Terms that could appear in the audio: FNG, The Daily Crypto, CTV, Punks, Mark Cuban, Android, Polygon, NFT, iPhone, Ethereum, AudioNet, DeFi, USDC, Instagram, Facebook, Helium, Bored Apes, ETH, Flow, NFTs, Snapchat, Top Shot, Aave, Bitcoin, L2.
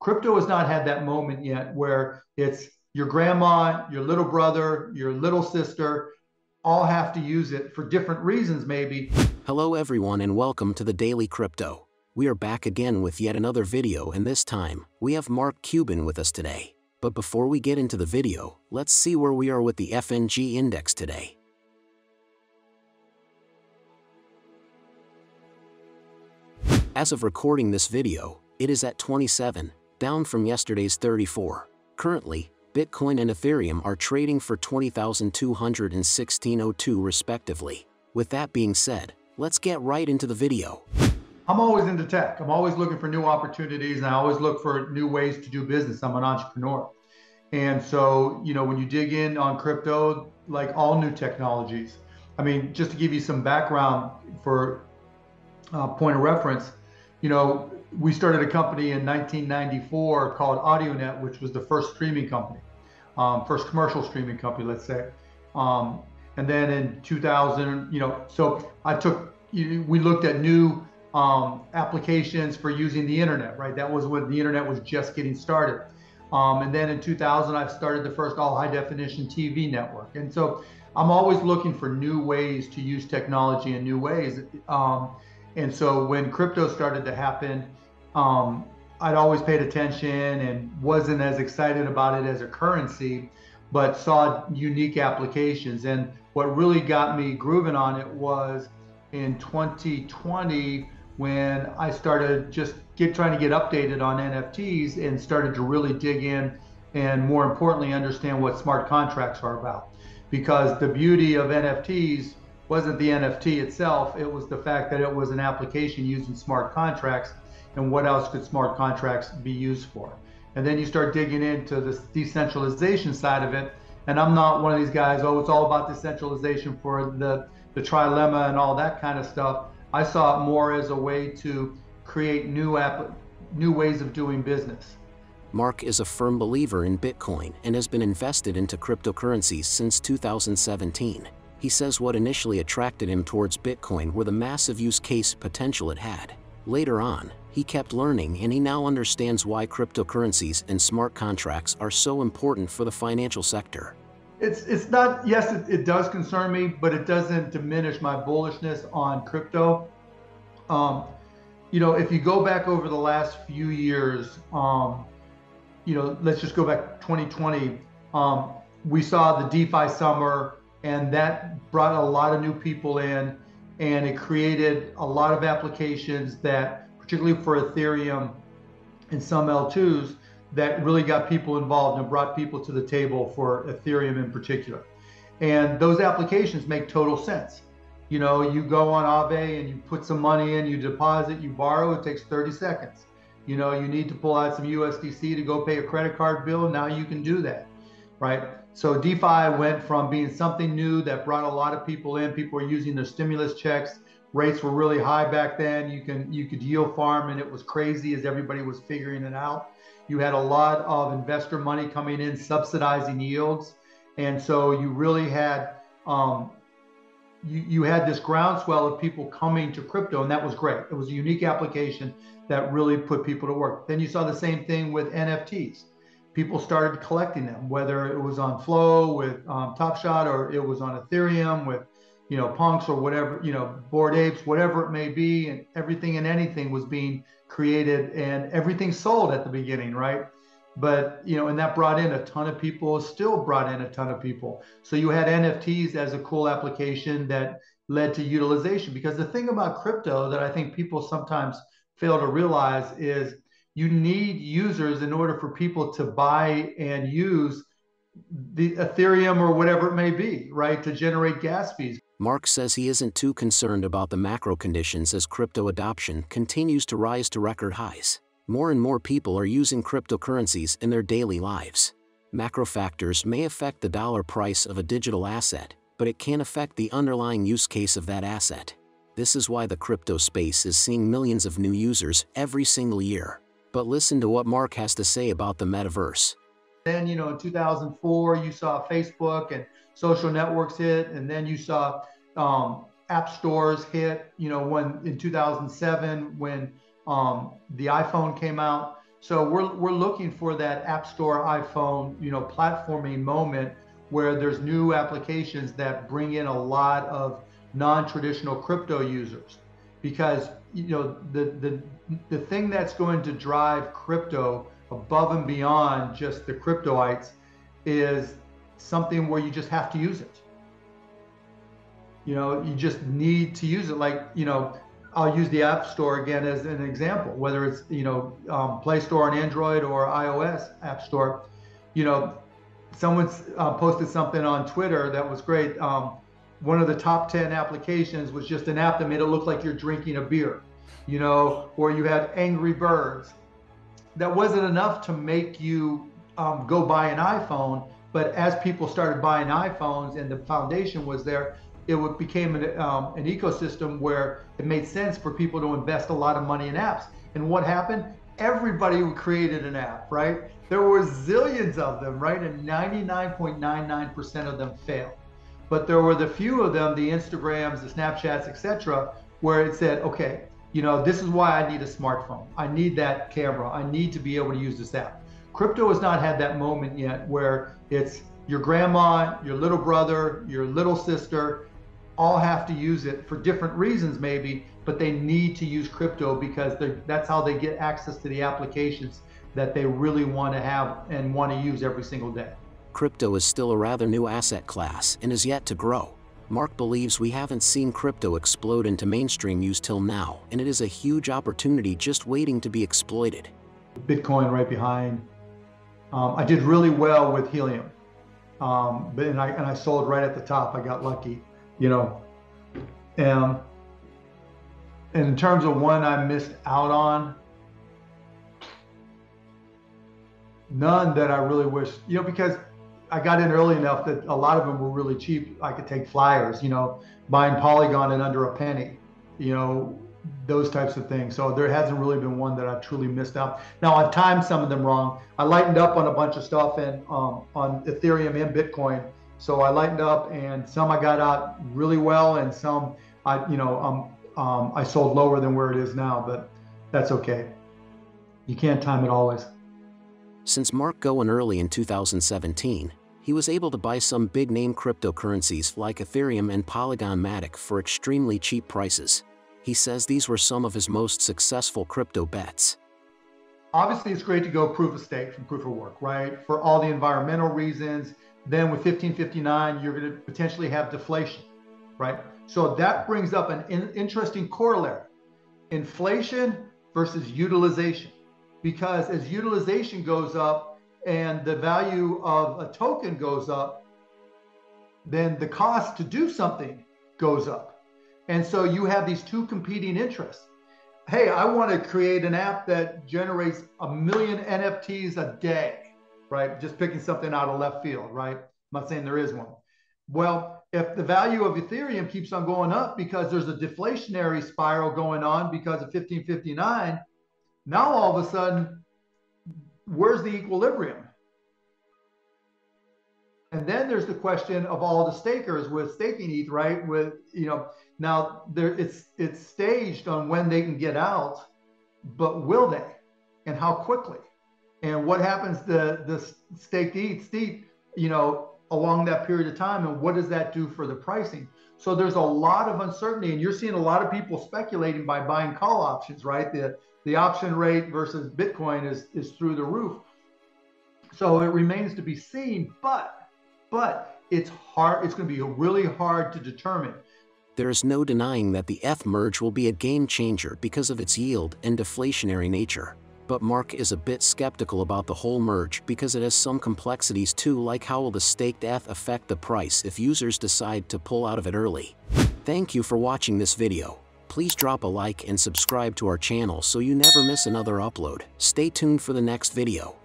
Crypto has not had that moment yet where it's your grandma, your little brother, your little sister, all have to use it for different reasons maybe. Hello everyone and welcome to The Daily Crypto. We are back again with yet another video, and this time, we have Mark Cuban with us today. But before we get into the video, let's see where we are with the FNG index today. As of recording this video, it is at 27, down from yesterday's 34. Currently, Bitcoin and Ethereum are trading for 20,200 and 1602 respectively. With that being said, let's get right into the video. I'm always into tech. I'm always looking for new opportunities, and I always look for new ways to do business. I'm an entrepreneur. And so, you know, when you dig in on crypto, like all new technologies, I mean, just to give you some background for point of reference, you know, we started a company in 1994 called AudioNet, which was the first streaming company, first commercial streaming company, let's say. And then in 2000, you know, so we looked at new applications for using the internet, right? That was when the internet was just getting started. And then in 2000, I started the first all high definition TV network. And so I'm always looking for new ways to use technology in new ways. And so when crypto started to happen, I'd always paid attention and wasn't as excited about it as a currency, but saw unique applications. And what really got me grooving on it was in 2020, when I started just trying to get updated on NFTs and started to really dig in and, more importantly, understand what smart contracts are about. Because the beauty of NFTs wasn't the NFT itself, it was the fact that it was an application using smart contracts, and what else could smart contracts be used for. And then you start digging into the decentralization side of it, and I'm not one of these guys, oh, it's all about decentralization for the trilemma and all that kind of stuff. I saw it more as a way to create new ways of doing business. Mark is a firm believer in Bitcoin and has been invested into cryptocurrencies since 2017. He says what initially attracted him towards Bitcoin were the massive use case potential it had. Later on, he kept learning, and he now understands why cryptocurrencies and smart contracts are so important for the financial sector. It's not, yes, it does concern me, but it doesn't diminish my bullishness on crypto. You know, if you go back over the last few years, you know, let's just go back 2020. We saw the DeFi summer, and that brought a lot of new people in, and it created a lot of applications that, particularly for Ethereum and some L2s, that really got people involved and brought people to the table for Ethereum in particular. And those applications make total sense. You know, you go on Aave and you put some money in, you deposit, you borrow, it takes 30 seconds. You know, you need to pull out some USDC to go pay a credit card bill, now you can do that, right? So DeFi went from being something new that brought a lot of people in, people were using their stimulus checks, rates were really high back then, you could yield farm, and it was crazy as everybody was figuring it out. You had a lot of investor money coming in subsidizing yields, and so you really had you had this groundswell of people coming to crypto, and that was great. It was a unique application that really put people to work. Then you saw the same thing with NFTs. People started collecting them, whether it was on Flow with Top Shot, or it was on Ethereum with, you know, Punks, or whatever, you know, Bored Apes, whatever it may be, and everything and anything was being created, and everything sold at the beginning, right? But, you know, and that brought in a ton of people, still brought in a ton of people. So you had NFTs as a cool application that led to utilization. Because the thing about crypto that I think people sometimes fail to realize is you need users in order for people to buy and use the Ethereum or whatever it may be, right, to generate gas fees. Mark says he isn't too concerned about the macro conditions as crypto adoption continues to rise to record highs. More and more people are using cryptocurrencies in their daily lives. Macro factors may affect the dollar price of a digital asset, but it can affect the underlying use case of that asset. This is why the crypto space is seeing millions of new users every single year. But listen to what Mark has to say about the metaverse. Then, you know, in 2004, you saw Facebook and social networks hit, and then you saw app stores hit, you know, when in 2007, when the iPhone came out. So we're looking for that App Store iPhone, you know, platforming moment where there's new applications that bring in a lot of non-traditional crypto users, because you know the thing that's going to drive crypto above and beyond just the cryptoites is something where you just have to use it. You know, you just need to use it. Like, you know, I'll use the App Store again as an example, whether it's, you know, Play Store on Android or iOS App Store. You know, someone's posted something on Twitter that was great. One of the top 10 applications was just an app that made it look like you're drinking a beer, you know, or you had Angry Birds. That wasn't enough to make you go buy an iPhone, but as people started buying iPhones and the foundation was there, it became an ecosystem where it made sense for people to invest a lot of money in apps. And what happened? Everybody who created an app, right? There were zillions of them, right? And 99.99% of them failed. But there were the few of them, the Instagrams, the Snapchats, etc., where it said, okay, you know, this is why I need a smartphone. I need that camera. I need to be able to use this app. Crypto has not had that moment yet where it's your grandma, your little brother, your little sister, all have to use it for different reasons maybe, but they need to use crypto because that's how they get access to the applications that they really want to have and want to use every single day. Crypto is still a rather new asset class and is yet to grow. Mark believes we haven't seen crypto explode into mainstream use till now, and it is a huge opportunity just waiting to be exploited. Bitcoin right behind. I did really well with Helium, and I sold right at the top. I got lucky, you know. And in terms of one I missed out on, none that I really wish, you know, because I got in early enough that a lot of them were really cheap. I could take flyers, you know, buying Polygon at under a penny, you know, those types of things. So there hasn't really been one that I truly missed out. Now I've timed some of them wrong. I lightened up on a bunch of stuff and on Ethereum and Bitcoin. So I lightened up, and some I got out really well, and some I, you know, I sold lower than where it is now, but that's okay. You can't time it always. Since Mark going early in 2017, he was able to buy some big-name cryptocurrencies like Ethereum and Polygon for extremely cheap prices. He says these were some of his most successful crypto bets. Obviously, it's great to go proof of stake from proof of work, right? For all the environmental reasons. Then with 1559, you're going to potentially have deflation, right? So that brings up an interesting corollary. Inflation versus utilization. Because as utilization goes up and the value of a token goes up, then the cost to do something goes up. And so you have these two competing interests. Hey, I want to create an app that generates 1 million NFTs a day, right? Just picking something out of left field, right? I'm not saying there is one. Well, if the value of Ethereum keeps on going up because there's a deflationary spiral going on because of 1559, now all of a sudden, where's the equilibrium? And then there's the question of all the stakers with staking ETH, right? With, you know, now it's staged on when they can get out, but will they, and how quickly, and what happens to the staked ETH, you know, along that period of time, and what does that do for the pricing? So there's a lot of uncertainty, and you're seeing a lot of people speculating by buying call options, right? The option rate versus Bitcoin is through the roof. So it remains to be seen, but it's hard. It's going to be really hard to determine. There is no denying that the ETH merge will be a game changer because of its yield and deflationary nature. But Mark is a bit skeptical about the whole merge because it has some complexities too, like how will the staked ETH affect the price if users decide to pull out of it early. Thank you for watching this video. Please drop a like and subscribe to our channel so you never miss another upload. Stay tuned for the next video.